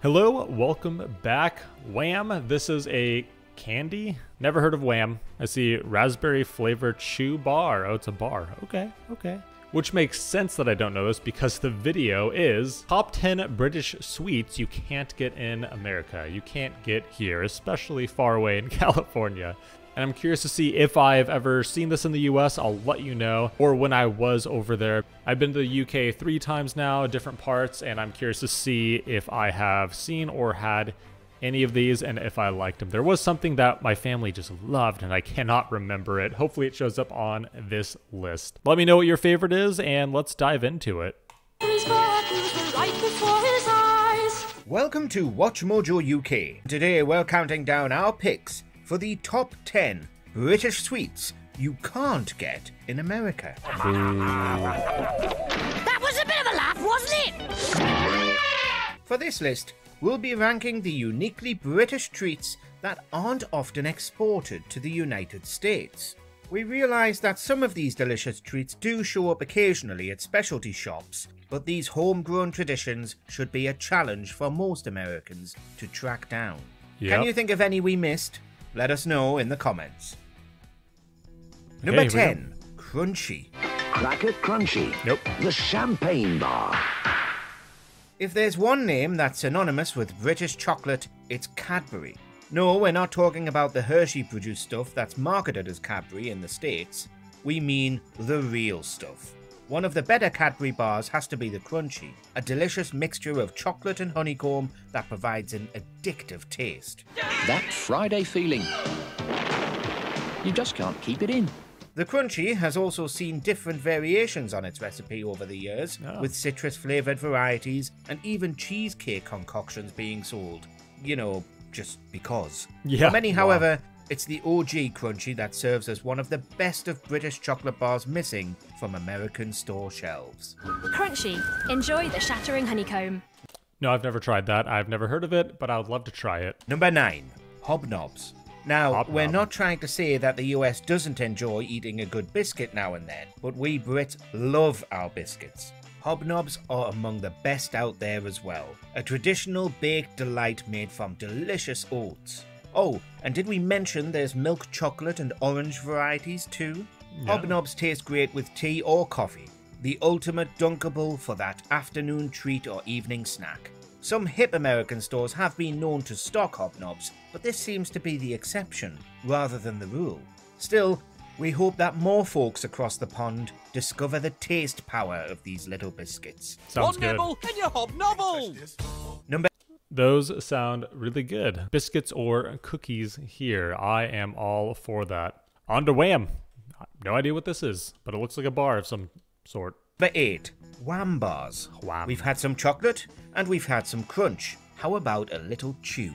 Hello, welcome back, Wham. This is a candy? Never heard of Wham. I see raspberry flavor chew bar. Oh, it's a bar. Okay, okay. Which makes sense that I don't know this because the video is top 10 British sweets you can't get in America. You can't get here, especially far away in California. And I'm curious to see if I've ever seen this in the US. I'll let you know, or when I was over there. I've been to the UK 3 times now, different parts, and I'm curious to see if I have seen or had any of these and if I liked them. There was something that my family just loved and I cannot remember it. Hopefully it shows up on this list. Let me know what your favorite is and let's dive into it. Welcome to Watch Mojo UK. Today we're counting down our picks for the top 10 British sweets you can't get in America. That was a bit of a laugh, wasn't it? For this list, we'll be ranking the uniquely British treats that aren't often exported to the United States. We realize that some of these delicious treats do show up occasionally at specialty shops, but these homegrown traditions should be a challenge for most Americans to track down. Yep. Can you think of any we missed? Let us know in the comments. Number 10, Crunchy. Cracker Crunchy. Nope. The Champagne Bar. If there's one name that's synonymous with British chocolate, it's Cadbury. No, we're not talking about the Hershey-produced stuff that's marketed as Cadbury in the States. We mean the real stuff. One of the better Cadbury bars has to be the Crunchy, a delicious mixture of chocolate and honeycomb that provides an addictive taste. That Friday feeling. You just can't keep it in. The Crunchy has also seen different variations on its recipe over the years, with citrus-flavoured varieties and even cheesecake concoctions being sold. You know, just because. Yeah. For many, however, it's the OG Crunchy that serves as one of the best of British chocolate bars missing from American store shelves. Crunchy, enjoy the shattering honeycomb. No, I've never tried that. I've never heard of it, but I would love to try it. Number 9, Hobnobs. Now, we're not trying to say that the US doesn't enjoy eating a good biscuit now and then, but we Brits love our biscuits. Hobnobs are among the best out there as well. A traditional baked delight made from delicious oats. Oh, and did we mention there's milk chocolate and orange varieties too? Yeah. Hobnobs taste great with tea or coffee, the ultimate dunkable for that afternoon treat or evening snack. Some hip American stores have been known to stock Hobnobs, but this seems to be the exception rather than the rule. Still, we hope that more folks across the pond discover the taste power of these little biscuits. Sounds good. One nibble and your Hobnobble! Those sound really good. Biscuits or cookies here. I am all for that. On to Wham. No idea what this is, but it looks like a bar of some sort. Number 8. Wham bars. Wham. We've had some chocolate and we've had some crunch. How about a little chew?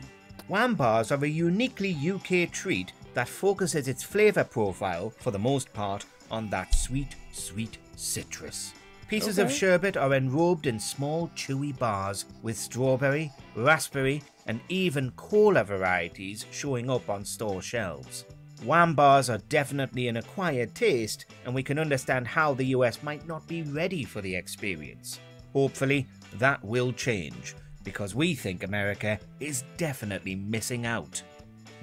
Wham bars are a uniquely UK treat that focuses its flavour profile, for the most part, on that sweet, sweet citrus. Pieces of sherbet are enrobed in small chewy bars with strawberry, raspberry and even cola varieties showing up on store shelves. Wham bars are definitely an acquired taste and we can understand how the US might not be ready for the experience. Hopefully that will change because we think America is definitely missing out.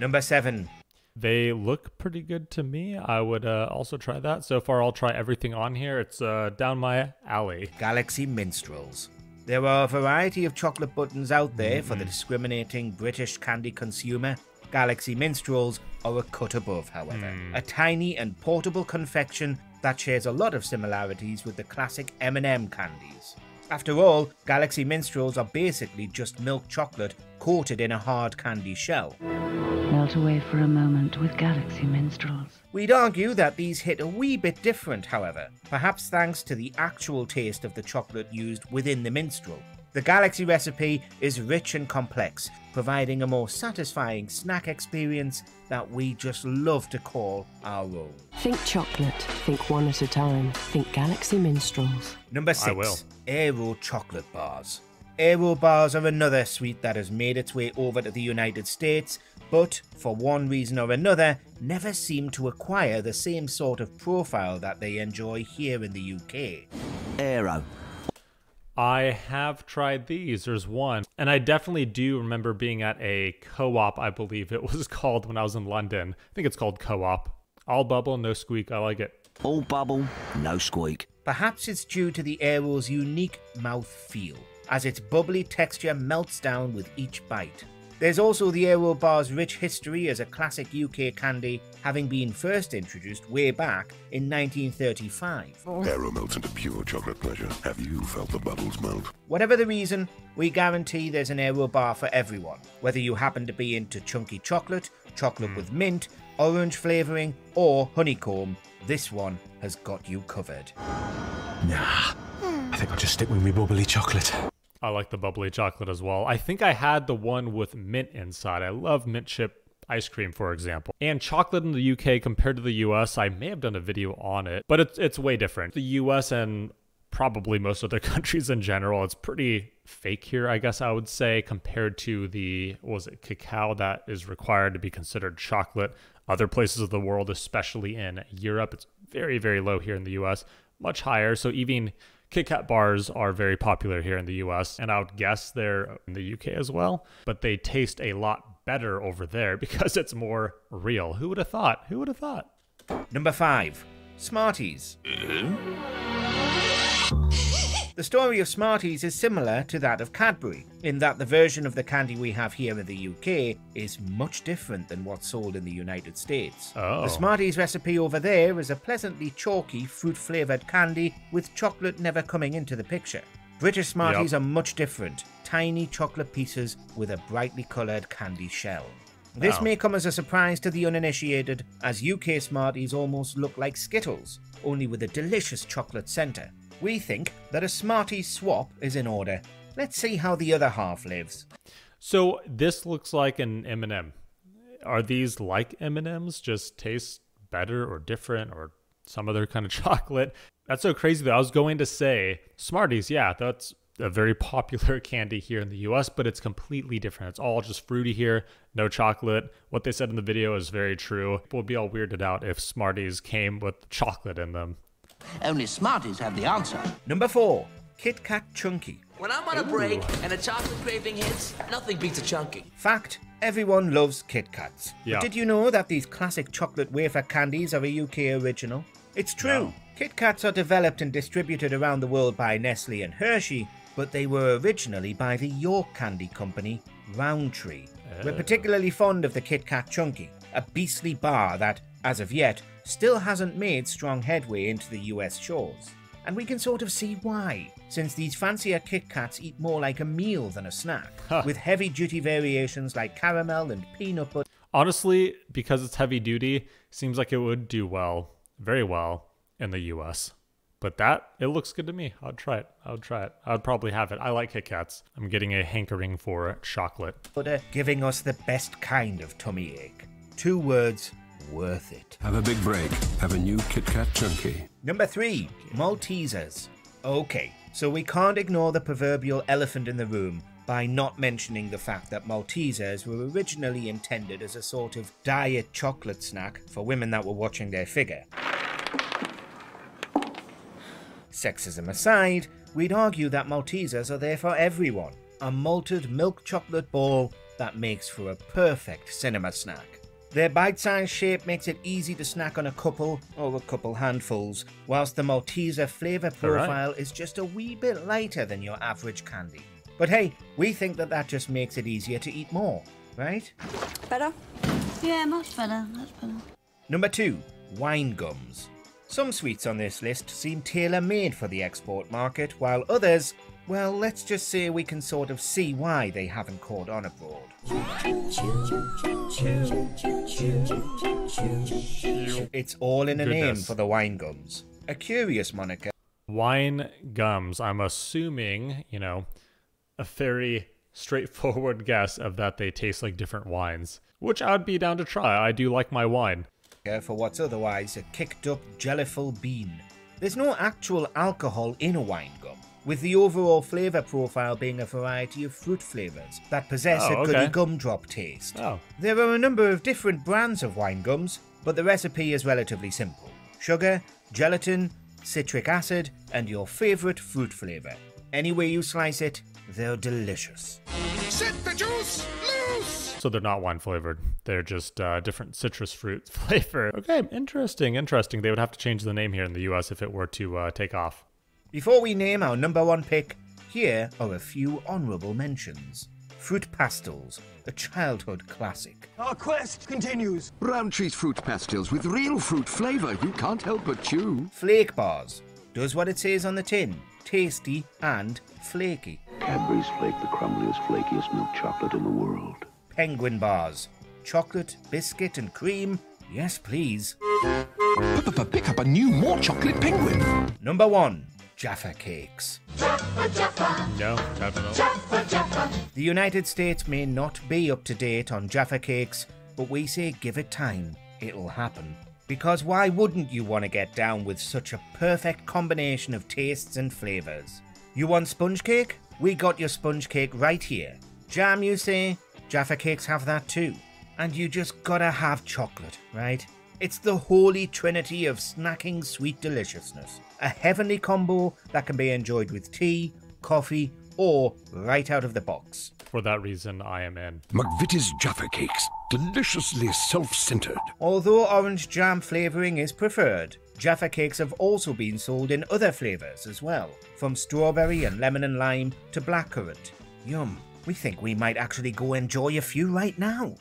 Number 7. They look pretty good to me. I would also try that. So far, I'll try everything on here. It's down my alley. Galaxy Minstrels. There are a variety of chocolate buttons out there for the discriminating British candy consumer. Galaxy Minstrels are a cut above, however. A tiny and portable confection that shares a lot of similarities with the classic M&M candies. After all, Galaxy Minstrels are basically just milk chocolate coated in a hard candy shell. Melt away for a moment with Galaxy Minstrels. We'd argue that these hit a wee bit different, however, perhaps thanks to the actual taste of the chocolate used within the minstrel. The Galaxy recipe is rich and complex, providing a more satisfying snack experience that we just love to call our own. Think chocolate, think one at a time, think Galaxy Minstrels. Number 6, Aero chocolate bars. Aero bars are another sweet that has made its way over to the United States, but for one reason or another, never seem to acquire the same sort of profile that they enjoy here in the UK. Aero. I have tried these. There's one. And I definitely do remember being at a co-op, I believe it was called, when I was in London. I think it's called co-op. All bubble, no squeak. I like it. All bubble, no squeak. Perhaps it's due to the Aero's unique mouth feel, as its bubbly texture melts down with each bite. There's also the Aero bar's rich history as a classic UK candy, having been first introduced way back in 1935. Aero melts into pure chocolate pleasure. Have you felt the bubbles melt? Whatever the reason, we guarantee there's an Aero bar for everyone, whether you happen to be into chunky chocolate, chocolate with mint, orange flavouring, or honeycomb. This one has got you covered. Nah, I think I'll just stick with me bubbly chocolate. I like the bubbly chocolate as well. I think I had the one with mint inside. I love mint chip ice cream, for example. And chocolate in the UK compared to the US, I may have done a video on it, but it's way different. The US and probably most other countries in general, it's pretty fake here, I guess I would say, compared to the, what was it, cacao that is required to be considered chocolate. Other places of the world, especially in Europe, it's very, very low. Here in the US, much higher. So even Kit Kat bars are very popular here in the US, and I would guess they're in the UK as well, but they taste a lot better over there because it's more real. Who would have thought? Who would have thought? Number 5, Smarties. The story of Smarties is similar to that of Cadbury, in that the version of the candy we have here in the UK is much different than what's sold in the United States. Oh. The Smarties recipe over there is a pleasantly chalky, fruit-flavoured candy, with chocolate never coming into the picture. British Smarties are much different, tiny chocolate pieces with a brightly coloured candy shell. This may come as a surprise to the uninitiated, as UK Smarties almost look like Skittles, only with a delicious chocolate centre. We think that a Smarties swap is in order. Let's see how the other half lives. So this looks like an M&M. Are these like M&Ms, just taste better or different or some other kind of chocolate? That's so crazy though. I was going to say Smarties, yeah, that's a very popular candy here in the US, but it's completely different. It's all just fruity here, no chocolate. What they said in the video is very true. People would be all weirded out if Smarties came with chocolate in them. Only Smarties have the answer. Number 4, Kit Kat Chunky. When I'm on a break and a chocolate craving hits, nothing beats a chunky. Fact, everyone loves Kit Kats. Yeah. But did you know that these classic chocolate wafer candies are a UK original? It's true. No. Kit Kats are developed and distributed around the world by Nestlé and Hershey, but they were originally by the York candy company, Roundtree. Oh. We're particularly fond of the Kit Kat Chunky, a beastly bar that, as of yet, still hasn't made strong headway into the US shores. And we can sort of see why, since these fancier Kit Kats eat more like a meal than a snack, with heavy-duty variations like caramel and peanut butter. Honestly, because it's heavy-duty, seems like it would do well, very well, in the US. But that, it looks good to me. I'd try it. I'd probably have it. I like Kit Kats. I'm getting a hankering for chocolate. Butter giving us the best kind of tummy ache. 2 words. Worth it. Have a big break. Have a new Kit Kat Chunky. Number 3, Maltesers. Okay, so we can't ignore the proverbial elephant in the room by not mentioning the fact that Maltesers were originally intended as a sort of diet chocolate snack for women that were watching their figure. Sexism aside, we'd argue that Maltesers are there for everyone. A malted milk chocolate ball that makes for a perfect cinema snack. Their bite-sized shape makes it easy to snack on a couple or a couple handfuls, whilst the Malteser flavour profile is just a wee bit lighter than your average candy. But hey, we think that that just makes it easier to eat more, right? Better? Yeah, much better, much better. Number 2, Wine Gums. Some sweets on this list seem tailor-made for the export market, while others, well, let's just say we can sort of see why they haven't caught on abroad. It's all in a name for the Wine Gums. A curious moniker. Wine Gums. I'm assuming, you know, a very straightforward guess of that they taste like different wines, which I'd be down to try. I do like my wine. For what's otherwise a kicked-up jellyful bean. There's no actual alcohol in a wine gum, with the overall flavour profile being a variety of fruit flavours that possess a goody gumdrop taste. There are a number of different brands of wine gums, but the recipe is relatively simple. Sugar, gelatin, citric acid, and your favourite fruit flavour. Any way you slice it, they're delicious. Set the juice loose! So they're not wine flavored. They're just different citrus fruit flavor. Okay, interesting, interesting. They would have to change the name here in the US if it were to take off. Before we name our #1 pick, here are a few honorable mentions. Fruit Pastels, a childhood classic. Our quest continues. Roundtree's Fruit Pastels with real fruit flavor you can't help but chew. Flake bars, does what it says on the tin, tasty and flaky. Cadbury's Flake, the crumbliest, flakiest milk chocolate in the world. Penguin bars, chocolate, biscuit and cream, yes please. Pick up a new, more chocolate penguin. #1. Jaffa Cakes. Jaffa, Jaffa. No, definitely. Jaffa, Jaffa. The United States may not be up to date on Jaffa Cakes, but we say give it time, it'll happen. Because why wouldn't you want to get down with such a perfect combination of tastes and flavours? You want sponge cake? We got your sponge cake right here. Jam, you say? Jaffa Cakes have that too. And you just gotta have chocolate, right? It's the holy trinity of snacking sweet deliciousness. A heavenly combo that can be enjoyed with tea, coffee, or right out of the box. For that reason, I am in. McVitie's Jaffa Cakes, deliciously self-centered. Although orange jam flavoring is preferred, Jaffa Cakes have also been sold in other flavors as well, from strawberry and lemon and lime to blackcurrant. Yum. We think we might actually go enjoy a few right now.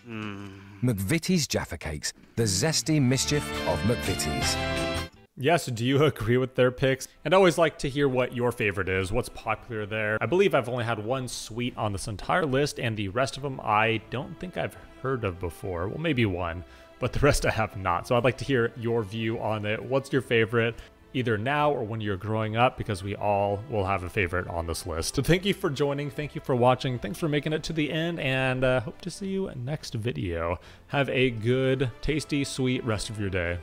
McVitie's Jaffa Cakes, the zesty mischief of McVitie's. Yes, do you agree with their picks? And I always like to hear what your favorite is, what's popular there. I believe I've only had one sweet on this entire list, and the rest of them I don't think I've heard of before. Well, maybe one, but the rest I have not. So I'd like to hear your view on it. What's your favorite? Either now or when you're growing up, because we all will have a favorite on this list. So thank you for joining, thank you for watching, thanks for making it to the end, and hope to see you next video. Have a good, tasty, sweet rest of your day.